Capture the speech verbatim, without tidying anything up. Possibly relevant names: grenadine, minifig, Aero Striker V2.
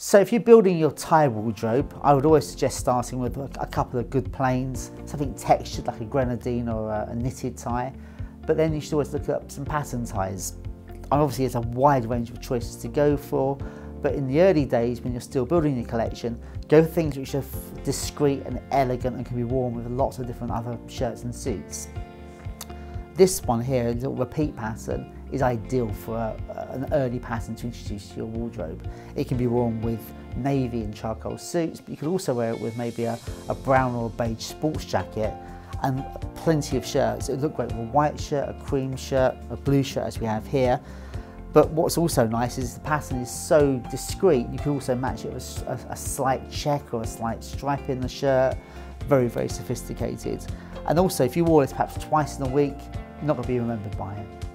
So if you're building your Thai wardrobe, I would always suggest starting with a couple of good plains, something textured like a grenadine or a knitted tie, but then you should always look up some pattern ties. And obviously there's a wide range of choices to go for, but in the early days when you're still building your collection, go for things which are discreet and elegant and can be worn with lots of different other shirts and suits. This one here, a little repeat pattern, is ideal for a, an early pattern to introduce to your wardrobe. It can be worn with navy and charcoal suits, but you could also wear it with maybe a, a brown or beige sports jacket and plenty of shirts. It would look great with a white shirt, a cream shirt, a blue shirt as we have here. But what's also nice is the pattern is so discreet, you can also match it with a, a slight check or a slight stripe in the shirt. Very, very sophisticated. And also, if you wore this perhaps twice in a week, you're not going to be remembered by it.